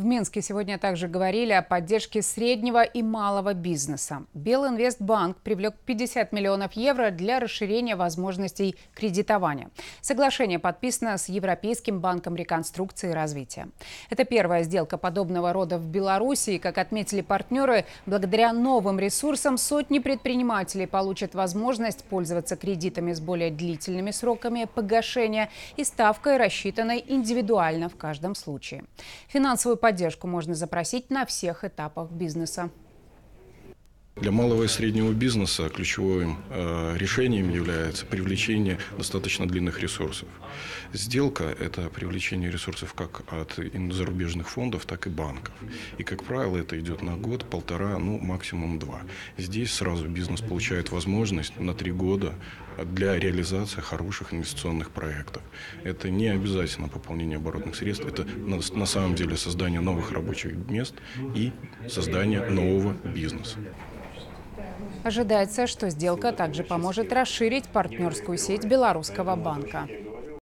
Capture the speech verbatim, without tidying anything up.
В Минске сегодня также говорили о поддержке среднего и малого бизнеса. Белинвестбанк привлек пятьдесят миллионов евро для расширения возможностей кредитования. Соглашение подписано с Европейским банком реконструкции и развития. Это первая сделка подобного рода в Беларуси. Как отметили партнеры, благодаря новым ресурсам сотни предпринимателей получат возможность пользоваться кредитами с более длительными сроками погашения и ставкой, рассчитанной индивидуально в каждом случае. Финансовую поддержку Поддержку можно запросить на всех этапах бизнеса. Для малого и среднего бизнеса ключевым решением является привлечение достаточно длинных ресурсов. Сделка – это привлечение ресурсов как от зарубежных фондов, так и банков. И, как правило, это идет на год, полтора, ну максимум два. Здесь сразу бизнес получает возможность на три года для реализации хороших инвестиционных проектов. Это не обязательно пополнение оборотных средств, это на самом деле создание новых рабочих мест и создание нового бизнеса. Ожидается, что сделка также поможет расширить партнерскую сеть Белорусского банка.